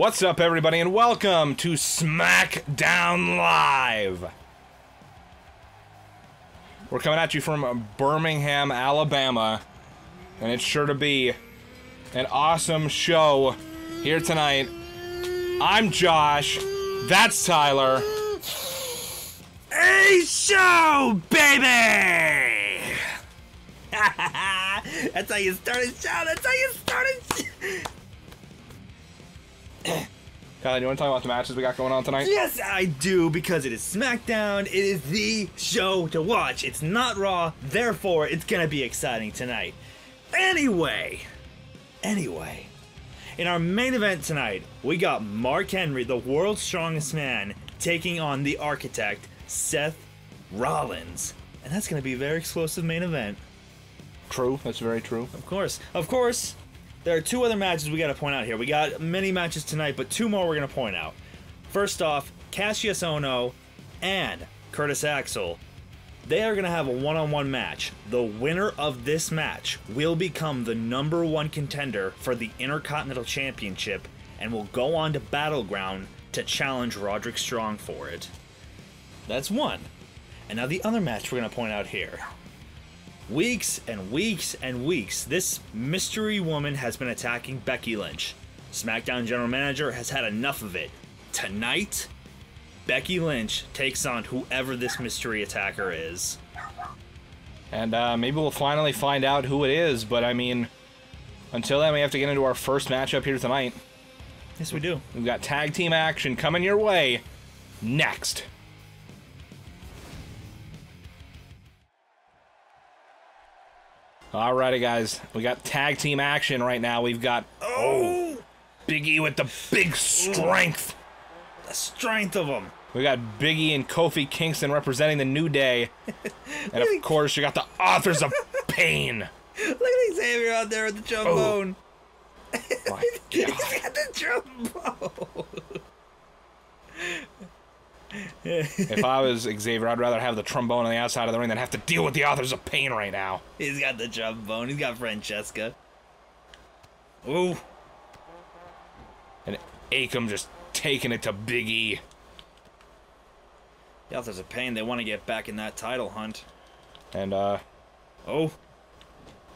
What's up, everybody, and welcome to SmackDown Live. We're coming at you from Birmingham, Alabama, and it's sure to be an awesome show here tonight. I'm Josh, that's Tyler. A show, baby! That's how you start a show, that's how you start a show! Kylan, you want to talk about the matches we got going on tonight? Yes, I do, because it is SmackDown. It is the show to watch. It's not Raw, therefore it's going to be exciting tonight. Anyway, in our main event tonight, we got Mark Henry, the world's strongest man, taking on the architect, Seth Rollins. And that's going to be a very explosive main event. True, that's very true. Of course. There are two other matches we got to point out here. We got many matches tonight, but two more we're going to point out. First off, Cassius Ohno and Curtis Axel. They are going to have a one-on-one match. The winner of this match will become the #1 contender for the Intercontinental Championship and will go on to Battleground to challenge Roderick Strong for it. That's one. And now the other match we're going to point out here. Weeks and weeks and weeks, this mystery woman has been attacking Becky Lynch. SmackDown General Manager has had enough of it. Tonight, Becky Lynch takes on whoever this mystery attacker is. And maybe we'll finally find out who it is, but I mean, until then we have to get into our first matchup here tonight. Yes, we do. We've got tag team action coming your way next. Alrighty, guys, we got tag team action right now. We've got Big E with the big strength. The strength of him. We got Big E and Kofi Kingston representing the New Day. And of course, you got the Authors of Pain. Look at Xavier out there with the trombone. Oh. My God. He's got the trombone. If I was Xavier, I'd rather have the trombone on the outside of the ring than have to deal with the Authors of Pain right now. He's got the trombone. He's got Francesca. Ooh. And Akam just taking it to Big E. The Authors of Pain, they want to get back in that title hunt. And,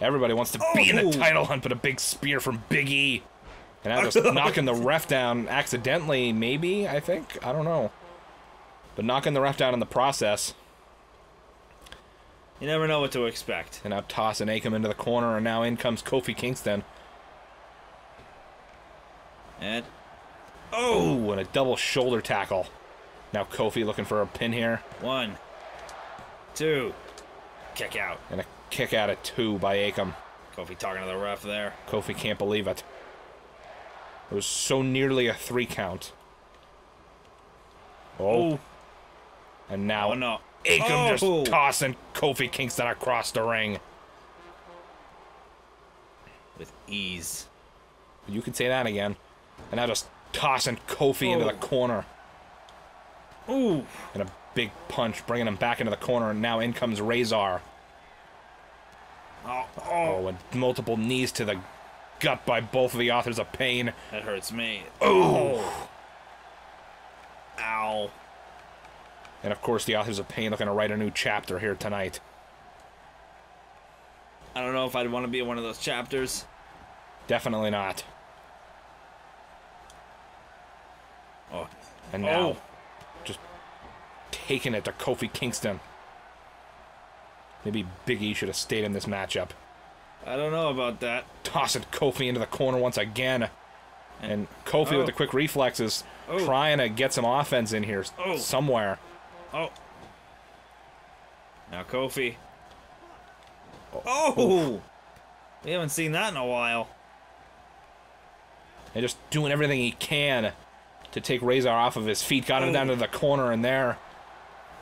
everybody wants to be in the title hunt, but a big spear from Big E. And I'm just knocking the ref down accidentally, maybe, I think? I don't know. But knocking the ref down in the process. You never know what to expect. And now tossing Akam into the corner, and now in comes Kofi Kingston. And... Oh! And a double shoulder tackle. Now Kofi looking for a pin here. 1, 2, kick out. And a kick out at 2 by Akam. Kofi talking to the ref there. Kofi can't believe it. It was so nearly a 3 count. Oh. And now Akam just tossing Kofi Kingston across the ring. With ease. You can say that again. And now just tossing Kofi into the corner. Ooh. And a big punch, bringing him back into the corner. And now in comes Rezar. And multiple knees to the gut by both of the Authors of Pain. That hurts me. Oh. Ow. And of course, the Authors of Pain looking to write a new chapter here tonight. I don't know if I'd want to be in one of those chapters. Definitely not. Oh. And now, just taking it to Kofi Kingston. Maybe Big E should have stayed in this matchup. I don't know about that. Tossing Kofi into the corner once again. And Kofi with the quick reflexes, trying to get some offense in here somewhere. Now Kofi. We haven't seen that in a while. And just doing everything he can to take Rezar off of his feet. Got him down to the corner, and there,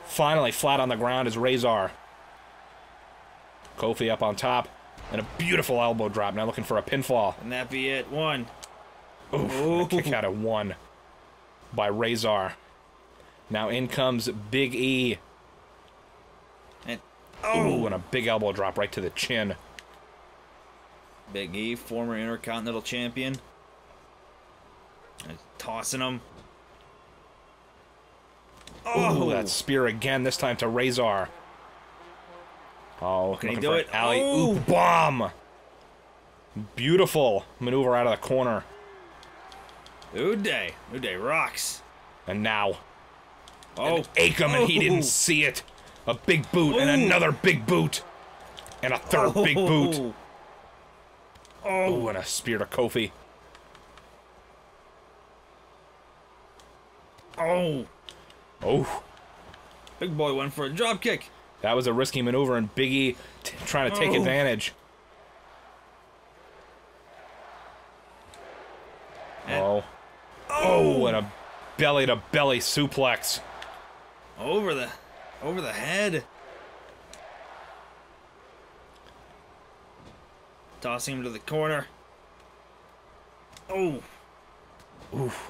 finally flat on the ground is Rezar. Kofi up on top, and a beautiful elbow drop. Now looking for a pinfall. And that be it. 1. Oof, kick out at 1 by Rezar. Now in comes Big E. And, and a big elbow drop right to the chin. Big E, former Intercontinental Champion. tossing him. Oh, ooh, that spear again, this time to Rezar. Oh, can he do it? Alley oop bomb. Beautiful maneuver out of the corner. New Day rocks. And now, oh, Akam, and he didn't see it. A big boot and another big boot and a third big boot. Oh, and a spear to Kofi. Oh. Oh. Big boy went for a drop kick. That was a risky maneuver, and Big E trying to take advantage. And oh, and a belly-to-belly suplex. Over the head. Tossing him to the corner. Oh. Oof.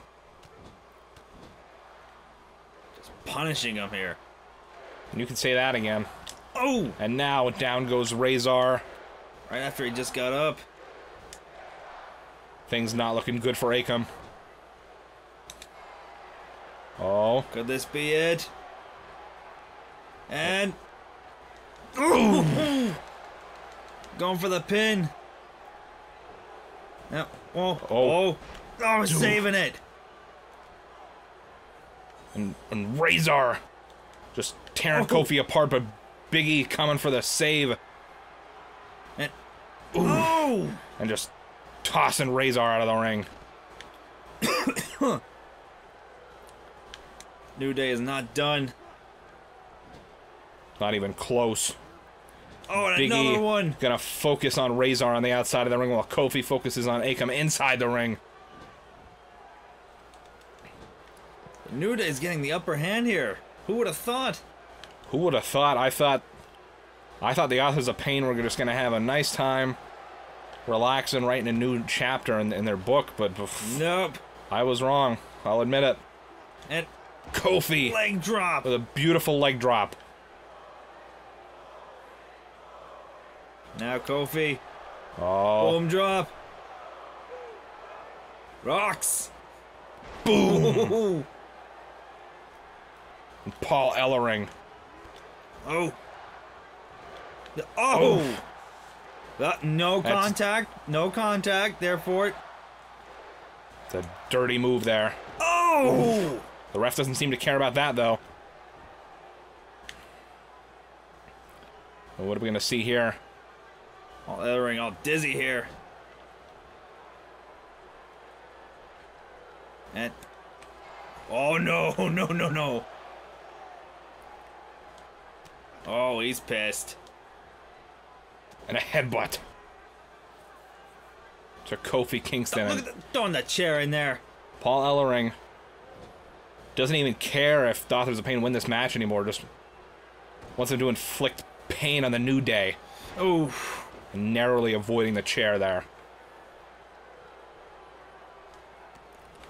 Just punishing him here. And you can say that again. Oh! And now down goes Rezar. Right after he just got up. Things not looking good for Akam. Oh. Could this be it? And... Ooh! Going for the pin. Now, oh, dude. Saving it. And Rezar just tearing Kofi apart, but Big E coming for the save. And and just tossing Rezar out of the ring. New Day is not done. Not even close. Oh, and Big another E one. Gonna focus on Rezar on the outside of the ring while Kofi focuses on Akam inside the ring. New Day's getting the upper hand here. Who would have thought? Who would have thought? I thought the Authors of Pain were just gonna have a nice time relaxing, writing a new chapter in their book, but nope. I was wrong. I'll admit it. And Kofi leg drop with a beautiful leg drop. Now Kofi. Oh. Boom drop. Rocks. Boom. Paul Ellering. Oh. Oh. No contact. That's... No contact. Therefore. It's a dirty move there. Oh. The ref doesn't seem to care about that though. Well, what are we gonna see here? Oh, Ellering all dizzy here. And oh no. Oh, he's pissed. And a headbutt to Kofi Kingston. Look at the, throwing that chair in there. Paul Ellering doesn't even care if the Authors of Pain win this match anymore. Just wants them to inflict pain on the New Day. Oh. Narrowly avoiding the chair there.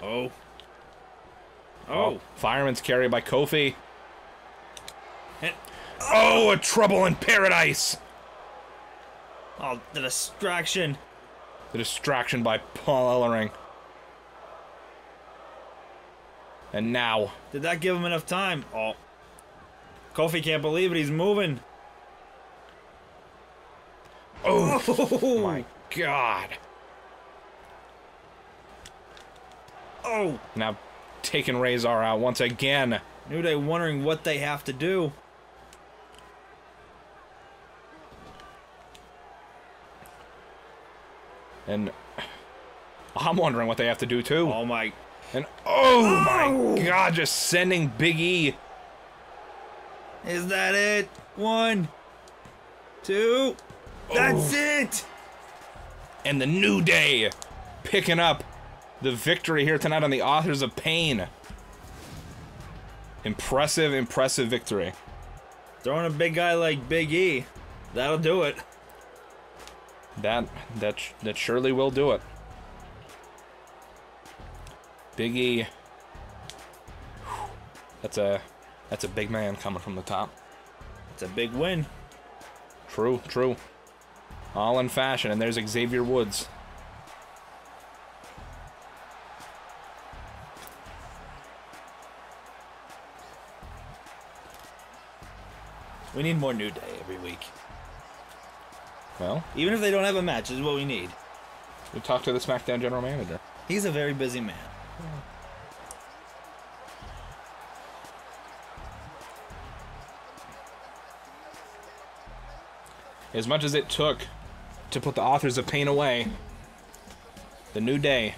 Oh. Oh. Fireman's carry by Kofi. And oh, a trouble in paradise. Oh, the distraction. The distraction by Paul Ellering. And now. Did that give him enough time? Oh. Kofi can't believe it. He's moving. Oh my God. Oh. Now taking Rezar out once again. New Day wondering what they have to do. And I'm wondering what they have to do too. Oh my. And oh my God, just sending Big E. Is that it? 1, 2. That's it! And the New Day picking up the victory here tonight on the Authors of Pain. Impressive, impressive victory. Throwing a big guy like Big E, that'll do it. That surely will do it. Big E. That's a big man coming from the top. It's a big win. True, true. All in fashion, and there's Xavier Woods. We need more New Day every week. Well, even if they don't have a match, is what we need. We talked to the SmackDown general manager. He's a very busy man. Yeah. As much as it took to put the Authors of Pain away, the New Day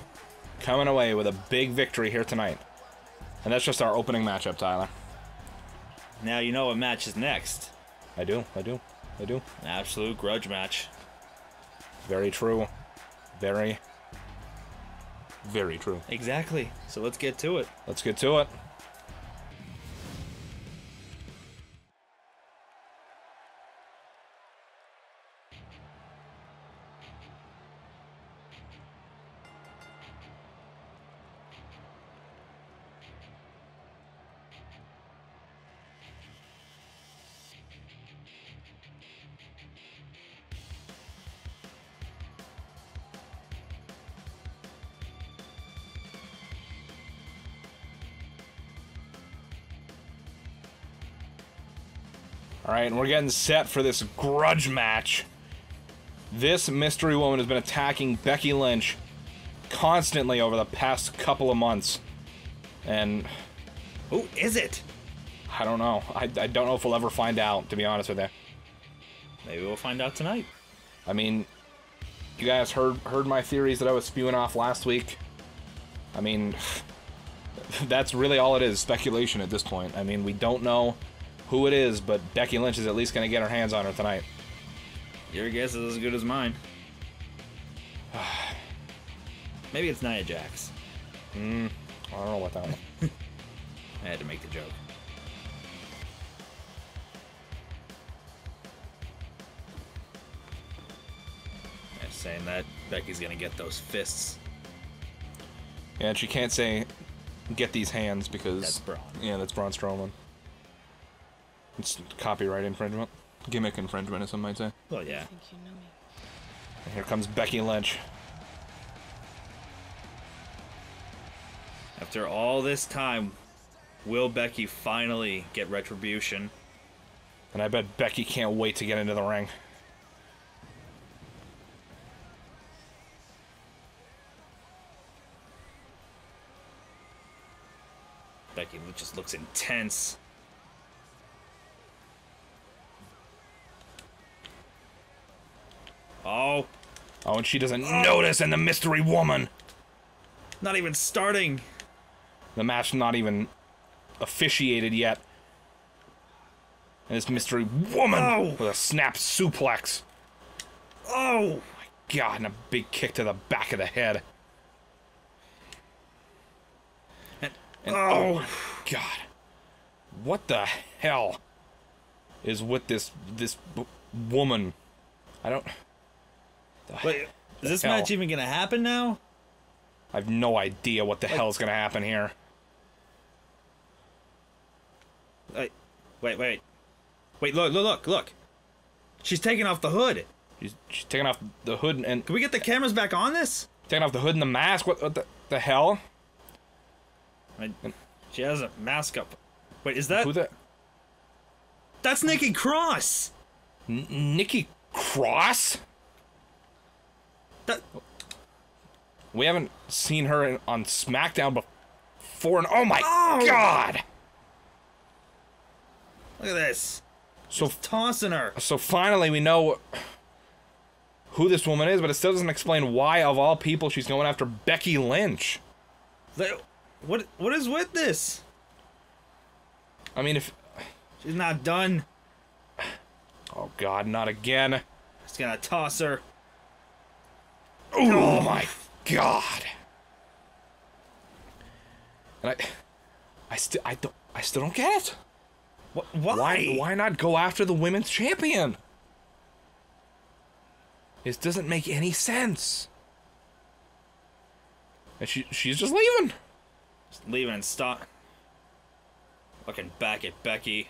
coming away with a big victory here tonight. And that's just our opening matchup, Tyler. Now you know what match is next. I do. An absolute grudge match. Very true. Very, very true. Exactly. So let's get to it. Let's get to it. Alright, and we're getting set for this grudge match. This mystery woman has been attacking Becky Lynch constantly over the past couple of months. And... who is it? I don't know. I don't know if we'll ever find out, to be honest with you. Maybe we'll find out tonight. I mean, you guys heard my theories that I was spewing off last week. I mean, that's really all it is, speculation at this point. I mean, we don't know who it is, but Becky Lynch is at least going to get her hands on her tonight. Your guess is as good as mine. Maybe it's Nia Jax. I don't know about that one. I had to make the joke. I'm saying that Becky's going to get those fists. Yeah, and she can't say, get these hands, because... that's Braun. Yeah, that's Braun Strowman. It's copyright infringement. Gimmick infringement, as some might say. Well, yeah. I think you know me. And here comes Becky Lynch. After all this time, will Becky finally get retribution? And I bet Becky can't wait to get into the ring. Becky just looks intense. Oh. Oh, and she doesn't notice, and the mystery woman. Not even starting. The match not even officiated yet. And this mystery woman with a snap suplex. Oh, my God, and a big kick to the back of the head. And oh, my God. What the hell is with this woman? I don't... wait, is this match even gonna happen now? I have no idea what the hell's gonna happen here. Wait, look. She's taking off the hood. She's taking off the hood and... can we get the cameras back on this? Taking off the hood and the mask? What the hell? She has a mask up. Wait, is that... who the... that's Nikki Cross! Nikki Cross? That... we haven't seen her on SmackDown before, and oh my God! Look at this. So it's tossing her. So finally, we know who this woman is, but it still doesn't explain why, of all people, she's going after Becky Lynch. What is with this? I mean, if she's not done. Oh God, not again! It's gonna toss her. Ooh, oh my God! And I still don't get it. Why not go after the women's champion? This doesn't make any sense. And she's just leaving. Just leaving and stop. Looking back at Becky.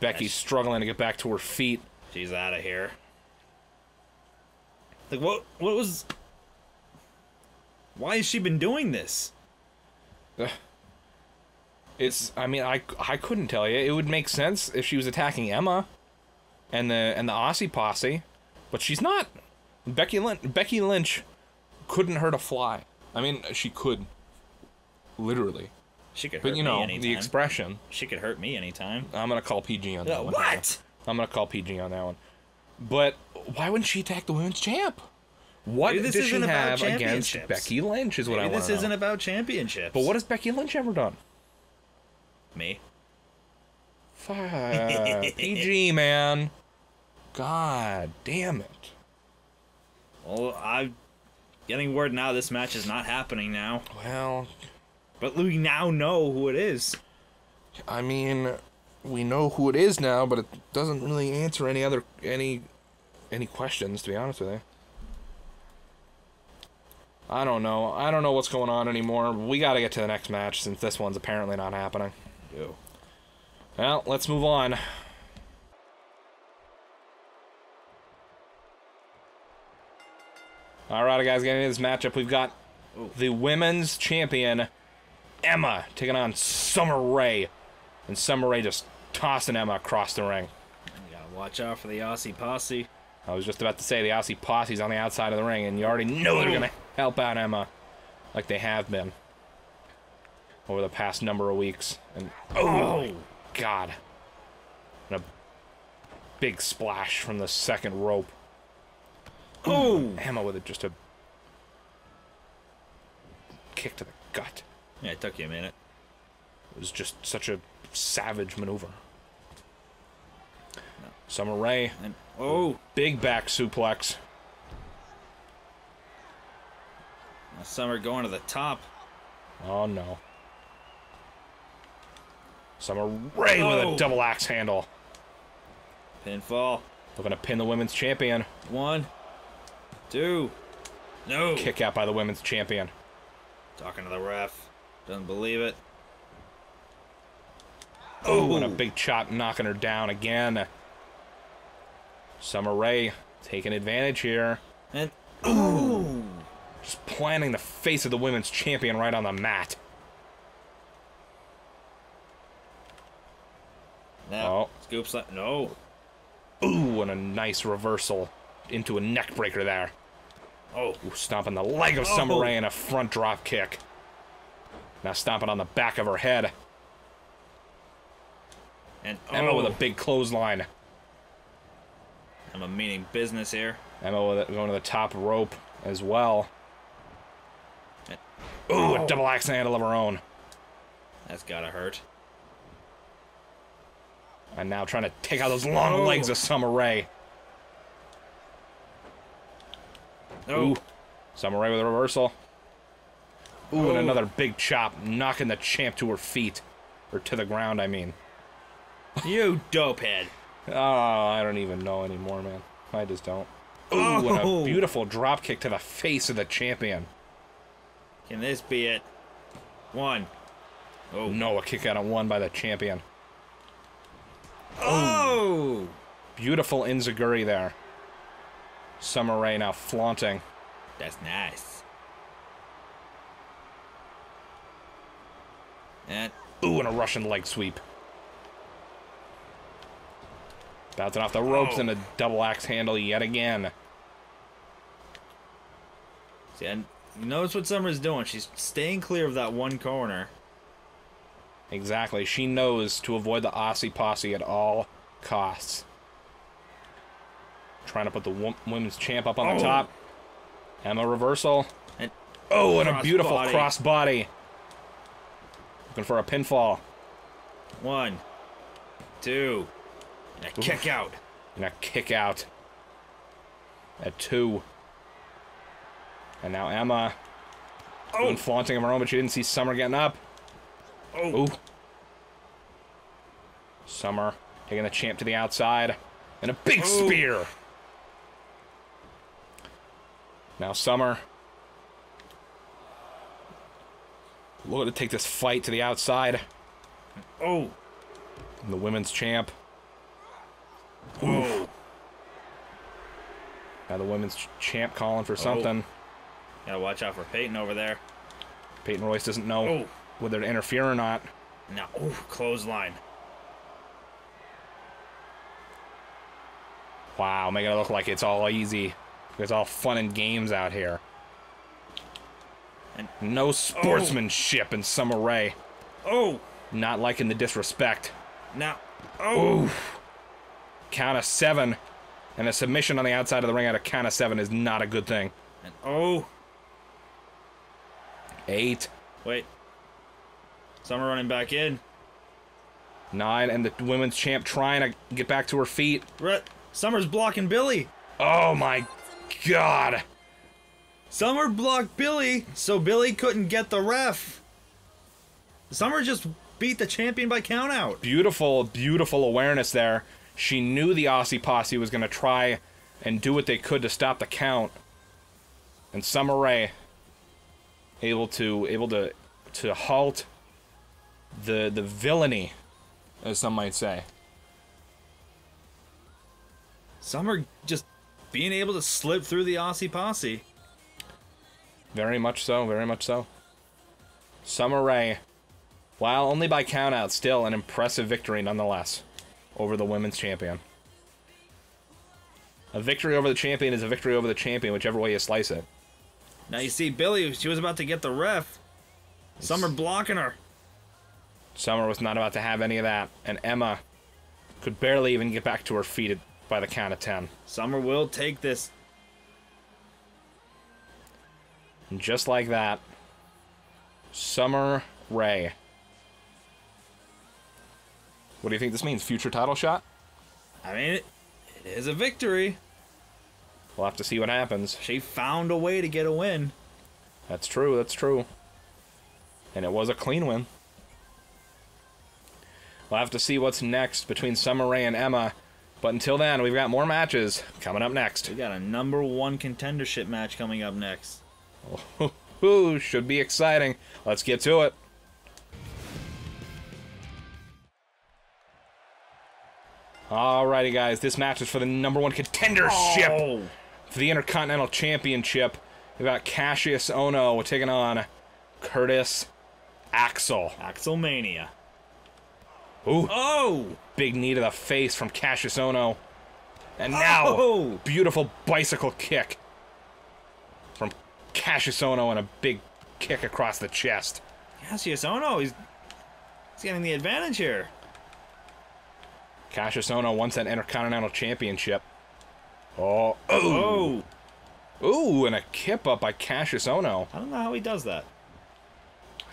Becky's struggling to get back to her feet. She's out of here. Like, what was... why has she been doing this? It's, I mean, I couldn't tell you. It would make sense if she was attacking Emma and the Aussie Posse, but she's not. Becky Lynch couldn't hurt a fly. I mean, she could. Literally. She could hurt me anytime. But, you know, the expression. She could hurt me anytime. I'm going to call PG on that one. What? I'm going to call PG on that one. But why wouldn't she attack the women's champ? What does she have against Becky Lynch is what I want to know. This isn't about championships. But what has Becky Lynch ever done? Me. Fuck. PG, man. God damn it. Well, I'm getting word now this match is not happening now. Well... But we now know who it is. I mean, we know who it is now, but it doesn't really answer any questions, to be honest with you. I don't know. I don't know what's going on anymore. We got to get to the next match since this one's apparently not happening. Ew. Well, let's move on. All right, guys, getting into this matchup, we've got the women's champion, Emma, taking on Summer Rae. And Summer Rae just tossing Emma across the ring. You gotta watch out for the Aussie Posse. I was just about to say the Aussie Posse's on the outside of the ring, and you already know they're gonna help out Emma like they have been over the past number of weeks. And oh my god. And a big splash from the second rope. Oh, Emma with it, just a kick to the gut. Yeah, it took you a minute. It was just such a savage maneuver. No. Summer Rae. And, oh! Big back suplex. Now Summer going to the top. Oh, no. Summer Rae with a double axe handle. Pinfall. Looking to pin the women's champion. 1, 2. No! Kick out by the women's champion. Talking to the ref. Doesn't believe it. Oh, and a big chop knocking her down again. Summer Rae taking advantage here. And ooh, just planting the face of the women's champion right on the mat. No. Oh. Scoops up. No. Ooh, and a nice reversal into a neck breaker there. Oh. Ooh, stomping the leg of Summer Rae in a front drop kick. Now stomping on the back of her head. And Emma with a big clothesline. Emma meaning business here. Emma with going to the top rope as well. And, ooh, a double axe handle of her own. That's gotta hurt. And now trying to take out those long legs of Summer Rae. Ooh, Summer Rae with a reversal. Ooh, and another big chop, knocking the champ to her feet. Or to the ground, I mean. You dopehead. Oh, I don't even know anymore, man. I just don't. Ooh, and a beautiful dropkick to the face of the champion. Can this be it? 1. Oh, no, a kick out of 1 by the champion. Oh! Beautiful enziguri there. Summer Rae now flaunting. That's nice. And ooh, and a Russian leg sweep. Bouncing off the ropes and a double axe handle yet again. See, and you notice what Summer's doing. She's staying clear of that one corner. Exactly. She knows to avoid the Aussie Posse at all costs. Trying to put the women's champ up on the top. Emma reversal. And and a beautiful crossbody. Looking for a pinfall. 1, 2. And a kick out. And a kick out. At 2. And now Emma. Oh. Flaunting him around, but she didn't see Summer getting up. Oh. Ooh. Summer taking the champ to the outside. And a big spear. Now Summer. Looking to take this fight to the outside. Oh. And the women's champ. Ooh. Now the women's champ calling for something. Gotta watch out for Peyton over there. Peyton Royce doesn't know whether to interfere or not. Now, ooh, clothesline. Wow, making it look like it's all easy. It's all fun and games out here. And no sportsmanship in Summer Rae. Oh! Not liking the disrespect. Now, oh! Oof. Count of 7. And a submission on the outside of the ring out of count of 7 is not a good thing. And oh! 8. Wait. Summer running back in. 9, and the women's champ trying to get back to her feet. Summer's blocking Billy. Oh my god. Summer blocked Billy, so Billy couldn't get the ref. Summer just beat the champion by count out. Beautiful, beautiful awareness there. She knew the Aussie Posse was going to try and do what they could to stop the count. And Summer Rae able to halt the villainy, as some might say. Summer just being able to slip through the Aussie Posse. Very much so, very much so. Summer Rae, while only by countout, still an impressive victory nonetheless over the women's champion. A victory over the champion is a victory over the champion, whichever way you slice it. Now you see Billy, she was about to get the ref. Summer blocking her. Summer was not about to have any of that, and Emma could barely even get back to her feet by the count of 10. Summer will take this. And just like that, Summer Rae. What do you think this means? Future title shot? I mean, it is a victory. We'll have to see what happens. She found a way to get a win. That's true, that's true. And it was a clean win. We'll have to see what's next between Summer Rae and Emma. But until then, we've got more matches coming up next. We got a #1 contendership match coming up next. Oh, should be exciting. Let's get to it. Alrighty, guys. This match is for the #1 contendership for the Intercontinental Championship. We've got Cassius Ohno taking on Curtis Axel. Axelmania. Ooh. Oh! Big knee to the face from Cassius Ohno. And now, beautiful bicycle kick from Cassius Ohno, and a big kick across the chest. Cassius Ohno, he's getting the advantage here. Cassius Ohno wants that Intercontinental Championship. Oh. Oh! Ooh, and a kip up by Cassius Ohno. I don't know how he does that.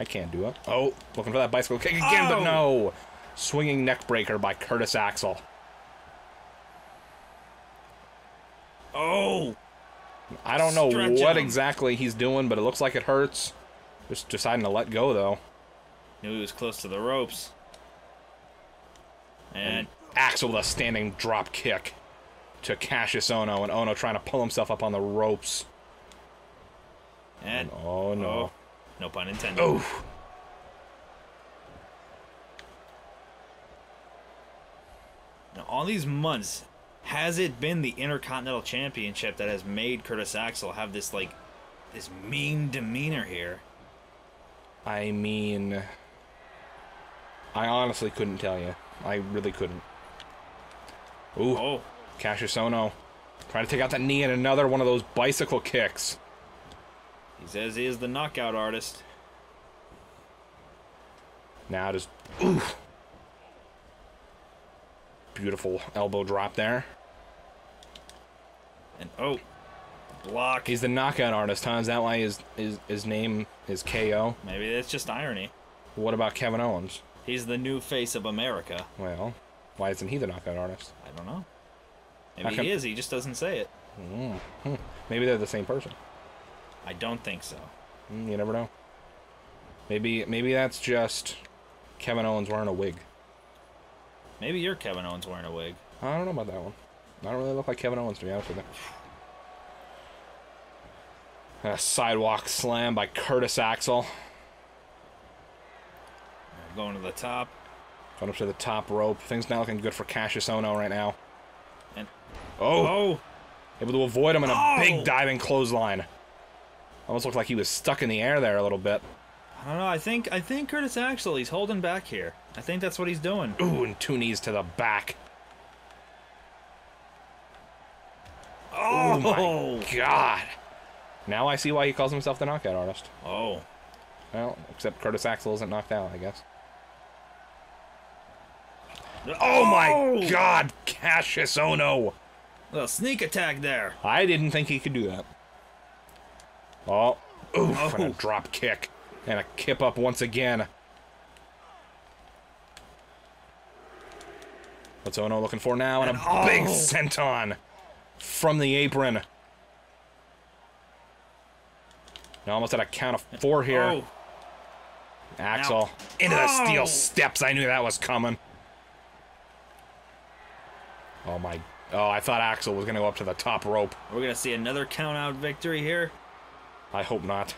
I can't do it. Oh, looking for that bicycle kick again, but no! Swinging neck breaker by Curtis Axel. Oh! I don't know what exactly he's doing, but it looks like it hurts. Just deciding to let go, though. Knew he was close to the ropes. And Axel with a standing drop kick to Cassius Ohno, and Ohno trying to pull himself up on the ropes. And oh no. Oh, no pun intended. Oof. Now, all these months, has it been the Intercontinental Championship that has made Curtis Axel have this, like, this mean demeanor here? I mean, I honestly couldn't tell you. I really couldn't. Ooh, Cassius Ohno trying to take out that knee in another one of those bicycle kicks. He says he is the knockout artist. Now just, ooh. Beautiful elbow drop there. And oh, block. He's the knockout artist, huh? Is that why his name is KO? Maybe it's just irony. What about Kevin Owens? He's the new face of America. Well, why isn't he the knockout artist? I don't know. Maybe he is, he just doesn't say it. Mm-hmm. Maybe they're the same person. I don't think so. You never know. Maybe that's just Kevin Owens wearing a wig. Maybe you're Kevin Owens wearing a wig. I don't know about that one. I don't really look like Kevin Owens, to be honest with you. A sidewalk slam by Curtis Axel. Going to the top. Going up to the top rope. Things not looking good for Cassius Ohno right now. And able to avoid him in a big diving clothesline. Almost looked like he was stuck in the air there a little bit. I I don't know. I think Curtis Axel, he's holding back here. I think that's what he's doing. Ooh, and two knees to the back. Oh my God! Now I see why he calls himself the Knockout Artist. Oh. Well, except Curtis Axel isn't knocked out, I guess. Oh my God, Cassius Ohno! A little sneak attack there. I didn't think he could do that. Oh, oof, and a drop kick. And a kip up once again. What's Ohno looking for now? And a big senton from the apron. Now almost at a count of 4 here. Axel into the steel steps. I knew that was coming. Oh my. Oh, I thought Axel was going to go up to the top rope. We're going to see another count out victory here. I hope not.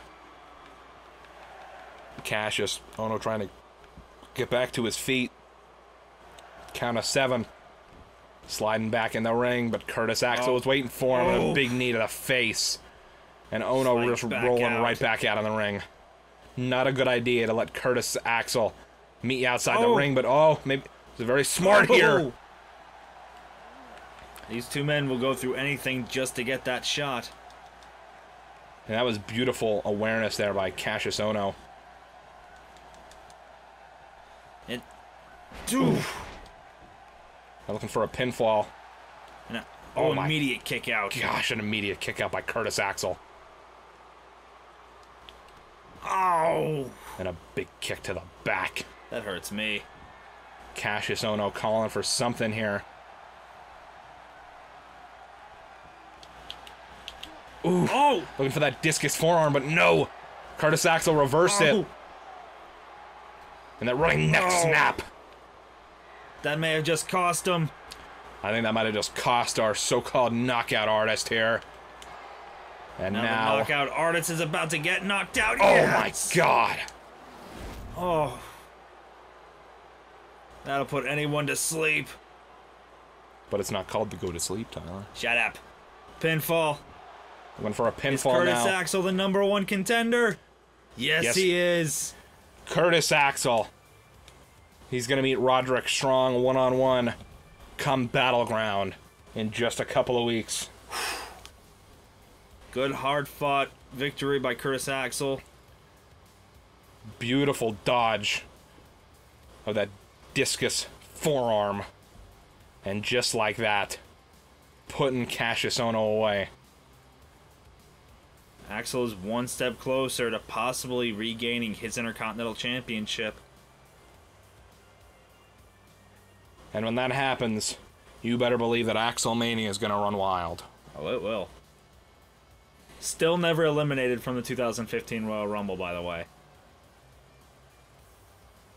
Cassius Ohno trying to get back to his feet. Count of 7. Sliding back in the ring, but Curtis Axel was waiting for him with a big knee to the face. And Ohno just rolling right back out in the ring. Not a good idea to let Curtis Axel meet you outside the ring, but maybe it's very smart here. These two men will go through anything just to get that shot. And that was beautiful awareness there by Cassius Ohno. And looking for a pinfall. And a, immediate kick out. Gosh, an immediate kick out by Curtis Axel. Oh! And a big kick to the back. That hurts me. Cassius Ohno calling for something here. Ooh, looking for that discus forearm, but no! Curtis Axel reversed it. And that running neck snap. That may have just cost him. I think that might have just cost our so-called Knockout Artist here. And now the Knockout Artist is about to get knocked out. Oh my God! Oh, that'll put anyone to sleep. But it's not called the go to sleep, Tyler. Shut up. Pinfall. Going for a pinfall now. Is Curtis Axel the #1 contender? Yes, he is. Curtis Axel. He's going to meet Roderick Strong one-on-one come Battleground in just a couple of weeks. Good hard-fought victory by Curtis Axel. Beautiful dodge of that discus forearm. And just like that, putting Cassius Ohno away. Axel is one step closer to possibly regaining his Intercontinental Championship. And when that happens, you better believe that Axelmania is going to run wild. Oh, it will. Still never eliminated from the 2015 Royal Rumble, by the way.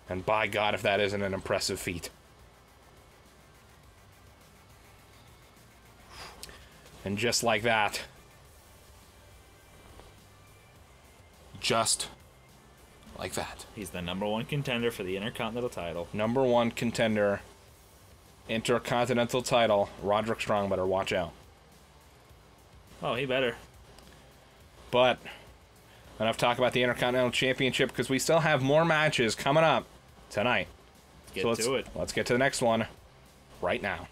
And by God, if that isn't an impressive feat. And just like that. Just like that. He's the #1 contender for the Intercontinental title. #1 contender. Intercontinental title. Roderick Strong better watch out. Oh, he better. But enough talk about the Intercontinental Championship, because we still have more matches coming up tonight. Let's get to it. Let's get to the next one right now.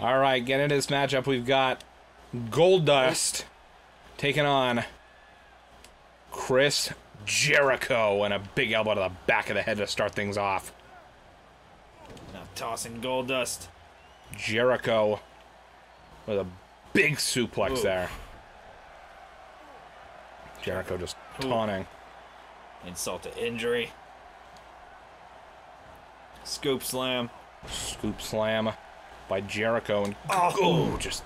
All right, getting into this matchup, we've got Goldust taking on Chris Jericho, and a big elbow to the back of the head to start things off. Now tossing Goldust. Jericho with a big suplex there. Jericho just taunting. Insult to injury. Scoop slam. Scoop slam by Jericho, and just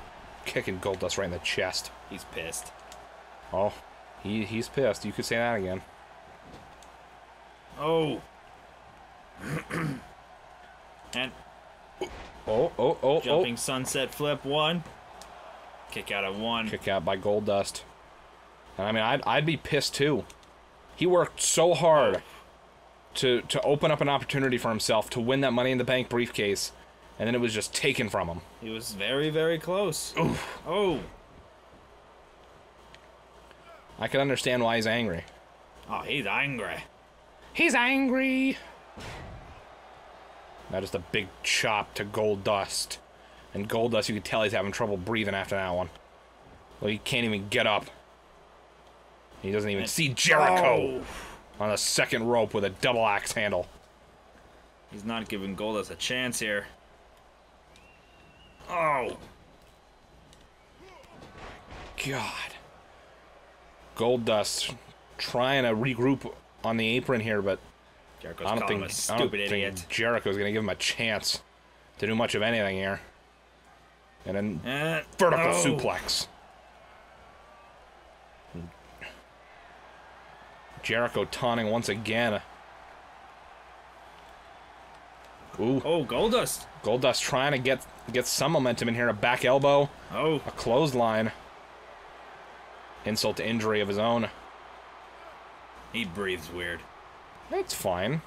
kicking Goldust right in the chest. He's pissed. Oh. He's pissed. You could say that again. Oh. And jumping sunset flip 1. Kick out of 1. Kick out by Goldust. And I mean, I'd be pissed too. He worked so hard to open up an opportunity for himself to win that Money in the Bank briefcase, and then it was just taken from him. He was very, very close. Oof. Oh. I can understand why he's angry. Oh, he's angry. He's angry. Now just a big chop to Goldust. And Goldust, you can tell he's having trouble breathing after that one. Well, he can't even get up. He doesn't even see Jericho on the second rope with a double axe handle. He's not giving Goldust a chance here. Oh. God. Goldust trying to regroup on the apron here, but Jericho's I don't think Jericho's going to give him a chance to do much of anything here. And then vertical suplex. Jericho taunting once again. Ooh. Oh, Goldust. Goldust trying to get some momentum in here. A back elbow. Oh. A clothesline. Insult to injury of his own. He breathes weird. It's fine.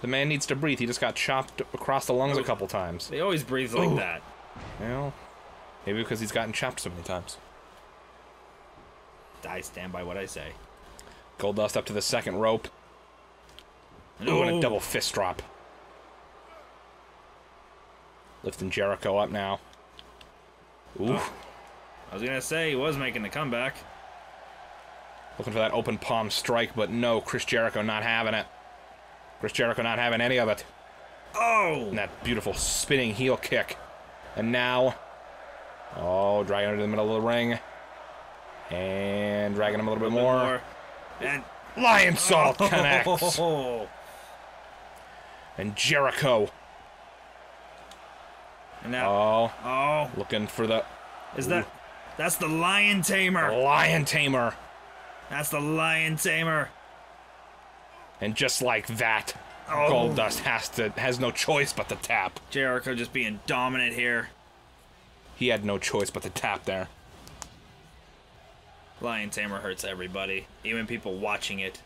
The man needs to breathe. He just got chopped across the lungs a couple times. He always breathes like that. Well, maybe because he's gotten chopped so many times. I stand by what I say. Goldust up to the second rope. Ooh, and a double fist drop. Lifting Jericho up now. Ooh. I was going to say, he was making the comeback. Looking for that open palm strike, but no, Chris Jericho not having it. Chris Jericho not having any of it. Oh! And that beautiful spinning heel kick. And now, oh, dragging him to the middle of the ring. And dragging him a little bit more. And Lion Salt connects. And Jericho. And now, looking for the... Is that... That's the Lion Tamer. Lion Tamer. That's the Lion Tamer. And just like that, Goldust has no choice but to tap. Jericho just being dominant here. He had no choice but to tap there. Lion Tamer hurts everybody, even people watching it.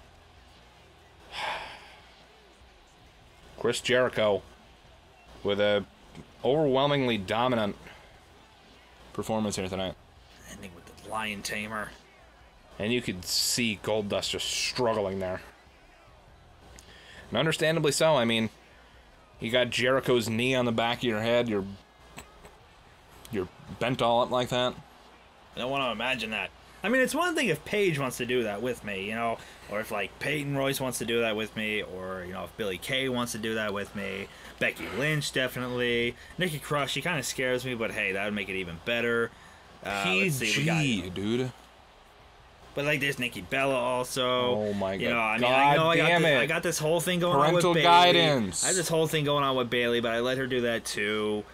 Chris Jericho with a overwhelmingly dominant performance here tonight. Ending with the Lion Tamer. And you could see Goldust just struggling there. And understandably so. I mean, you got Jericho's knee on the back of your head. You're bent all up like that. I don't want to imagine that. I mean, it's one thing if Paige wants to do that with me, you know, or if, like, Peyton Royce wants to do that with me, or, you know, if Billy Kay wants to do that with me. Becky Lynch, definitely. Nikki Cross, she kind of scares me, but, hey, that would make it even better. PG, dude. But, like, there's Nikki Bella also. Oh, my God. You know, I mean, I got this whole thing going on with Bailey. I had this whole thing going on with Bailey, but I let her do that, too.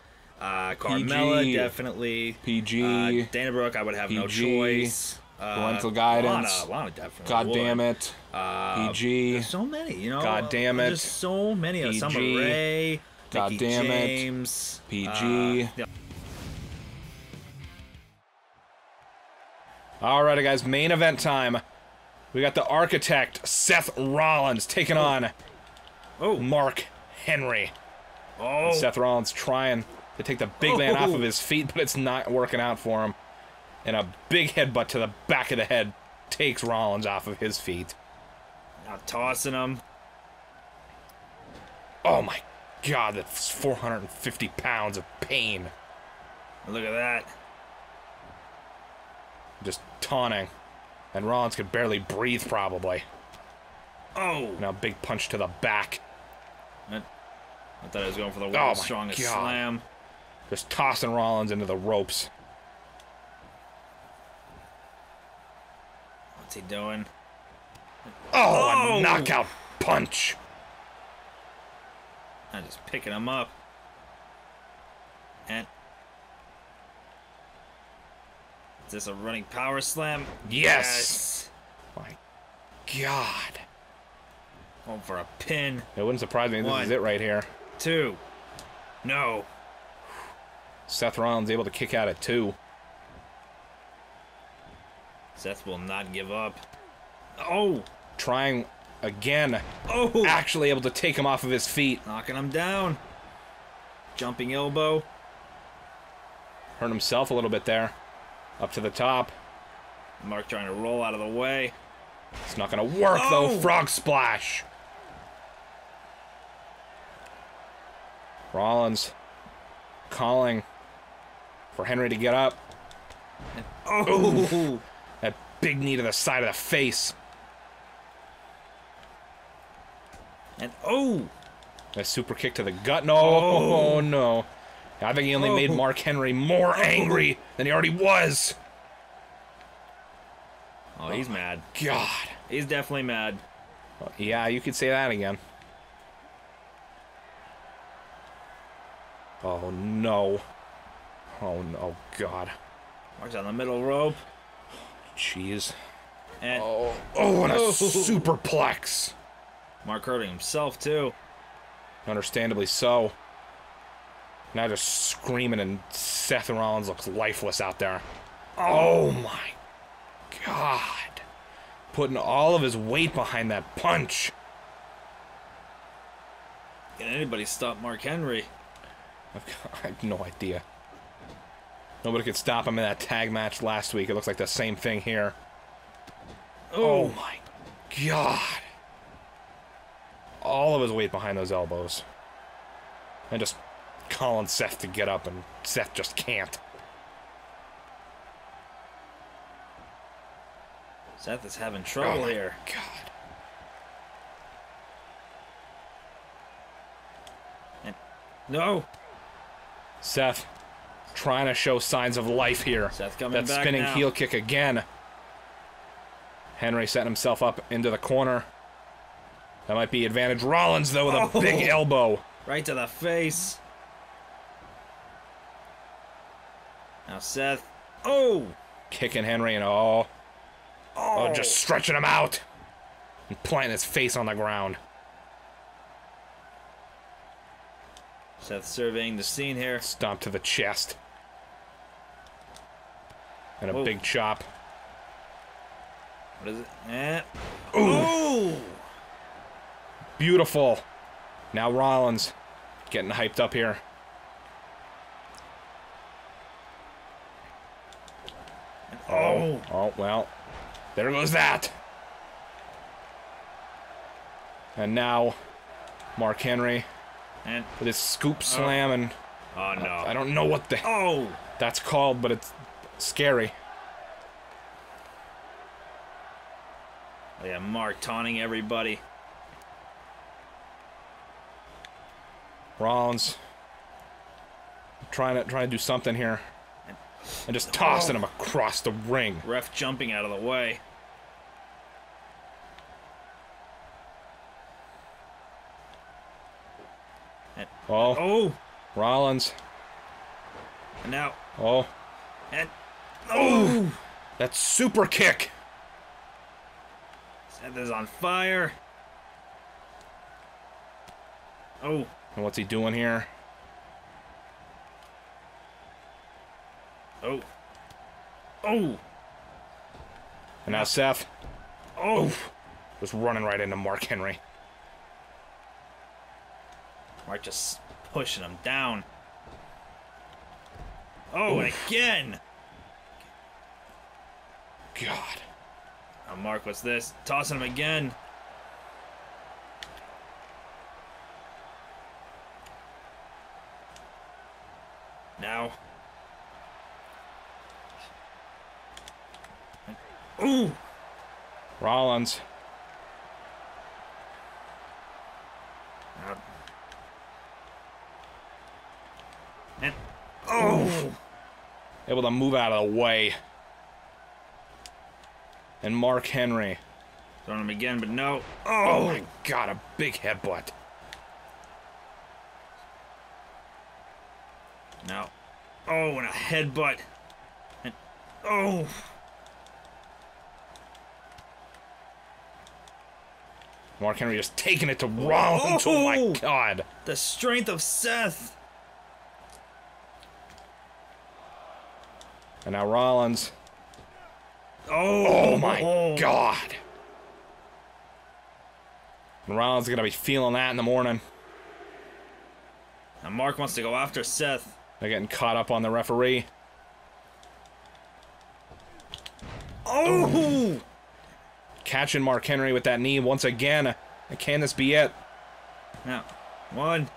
Carmella, definitely. PG. Dana Brooke, I would have no choice. Parental guidance. Lana definitely. God damn it. PG. There's so many, you know. God damn it. There's so many. PG. Summer Rae. God damn it. PG. Alrighty, guys. Main event time. We got the architect, Seth Rollins, taking on Mark Henry. Oh. And Seth Rollins trying to take the big man off of his feet, but it's not working out for him. And a big headbutt to the back of the head takes Rollins off of his feet. Now tossing him. Oh my God, that's 450 pounds of pain. Look at that. Just taunting. And Rollins could barely breathe, probably. Oh! Now big punch to the back. I thought I was going for the world's strongest slam. Just tossing Rollins into the ropes. What's he doing? Oh, a knockout punch. I'm just picking him up. And is this a running power slam? Yes. My God. Going for a pin. It wouldn't surprise me. This is it right here. Two. No. Seth Rollins able to kick out at two. Seth will not give up. Oh! Trying again. Oh! Actually able to take him off of his feet. Knocking him down. Jumping elbow. Hurt himself a little bit there. Up to the top. Mark trying to roll out of the way. It's not going to work, though. Frog splash. Rollins calling for Henry to get up. Oh! Oof. That big knee to the side of the face. And oh! That super kick to the gut. No, oh no. I think he only made Mark Henry more angry than he already was. Oh, he's mad. God. He's definitely mad. Well, yeah, you could say that again. Oh, no. Oh, no, God. Mark's on the middle rope. Jeez. And oh, and a superplex. Mark hurting himself, too. Understandably so. Now just screaming, and Seth Rollins looks lifeless out there. Oh, my God. Putting all of his weight behind that punch. Can anybody stop Mark Henry? I have no idea. Nobody could stop him in that tag match last week. It looks like the same thing here. Oh, my God. All of his weight behind those elbows. And just calling Seth to get up, and Seth just can't. Seth is having trouble here. God. And no. Seth trying to show signs of life here. Seth coming back now. That spinning heel kick again. Henry setting himself up into the corner. That might be advantage. Rollins, though, with a big elbow. Right to the face. Now Seth. Oh! Kicking Henry and oh, just stretching him out. And planting his face on the ground. Seth surveying the scene here. Stomp to the chest. And a big chop. What is it? Ooh! Beautiful. Now Rollins getting hyped up here. Oh, well. There goes that. And now Mark Henry. And with his scoop slam and no. I don't know what the that's called, but it's scary. Oh, yeah, Mark taunting everybody. Rollins trying to do something here. And just tossing him across the ring. Ref jumping out of the way. And Rollins. And now. And that super kick. Seth is on fire. And what's he doing here? And now Seth. Was running right into Mark Henry. Mark just pushing him down. Again! God. Now Mark, what's this? Tossing him again. Now. Rollins. And able to move out of the way. And Mark Henry. Throwing him again, but no. Oh my God, a big headbutt. No. And a headbutt. And Mark Henry just taking it to Rollins. Oh my God. The strength of Seth. And now Rollins. Oh my God. And Rollins is going to be feeling that in the morning. And Mark wants to go after Seth. They're getting caught up on the referee. Oh! Catching Mark Henry with that knee once again. Can this be it? Yeah. One.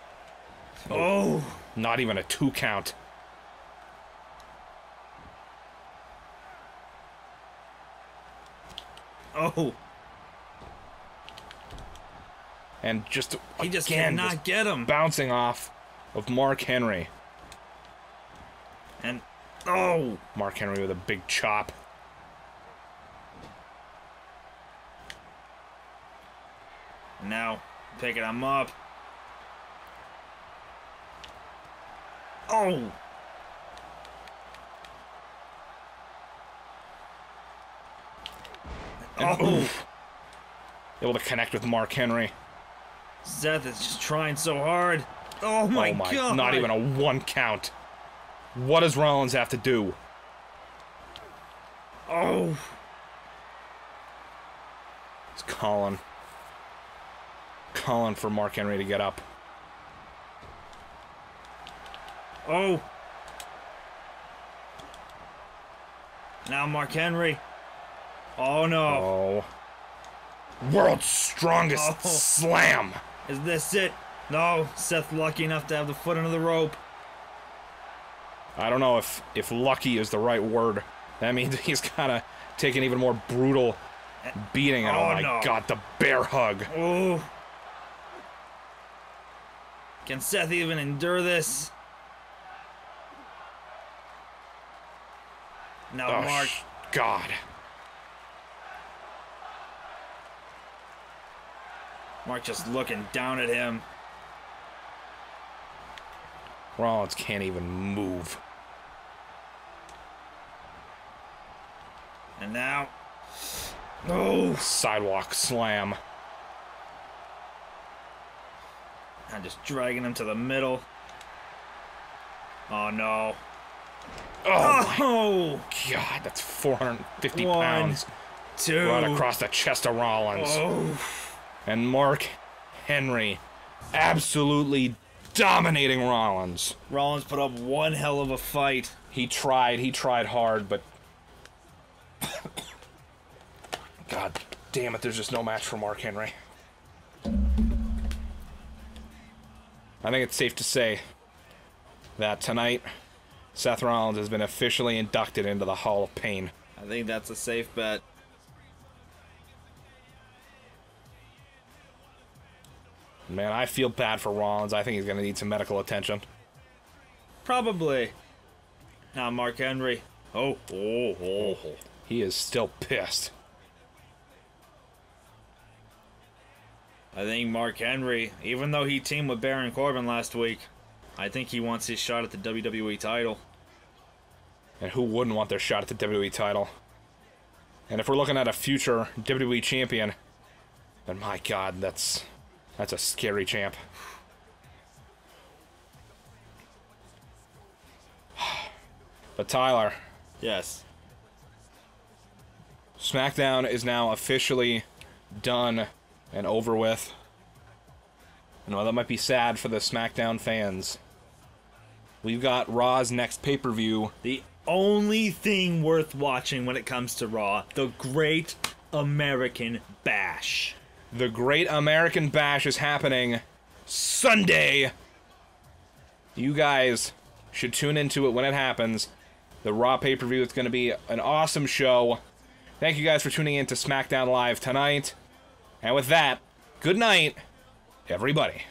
Oh! Not even a 2 count. Oh! And just he just cannot get him. Bouncing off of Mark Henry. And oh! Mark Henry with a big chop. Now picking him up. Oh! And oh! Oof. Able to connect with Mark Henry. Seth is just trying so hard. Oh my, god! Not even a 1 count. What does Rollins have to do? Oh! It's Colin. Calling for Mark Henry to get up. Oh! Now Mark Henry. Oh no! Oh. World's strongest slam! Is this it? No, Seth lucky enough to have the foot under the rope. I don't know if lucky is the right word. That means he's gotta take an even more brutal beating. And oh my god, the bear hug. Oh! Can Seth even endure this? No, oh, Mark. God. Mark just looking down at him. Rollins can't even move. And now. No. Oh, sidewalk slam. I'm just dragging him to the middle. Oh no. Oh, oh my god, that's 450 pounds. 2 Right across the chest of Rollins. Oh. And Mark Henry absolutely dominating Rollins. Rollins put up one hell of a fight. He tried hard, but god damn it, there's just no match for Mark Henry. I think it's safe to say that tonight, Seth Rollins has been officially inducted into the Hall of Pain. I think that's a safe bet. Man, I feel bad for Rollins. I think he's going to need some medical attention. Probably. Now Mark Henry. Oh, oh, oh. He is still pissed. I think Mark Henry, even though he teamed with Baron Corbin last week, I think he wants his shot at the WWE title. And who wouldn't want their shot at the WWE title? And if we're looking at a future WWE champion, then my god, that's a scary champ. But Tyler. Yes. SmackDown is now officially done and over with. And while that might be sad for the SmackDown fans, we've got Raw's next pay-per-view. The only thing worth watching when it comes to Raw, the Great American Bash. The Great American Bash is happening Sunday. You guys should tune into it when it happens. The Raw pay-per-view is going to be an awesome show. Thank you guys for tuning in to SmackDown Live tonight. And with that, good night, everybody.